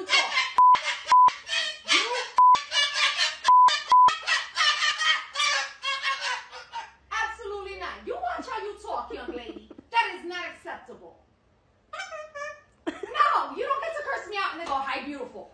you talk. You. Absolutely not. You watch how you talk, young lady. That is not acceptable. No, you don't get to curse me out and they go, "Hi, beautiful."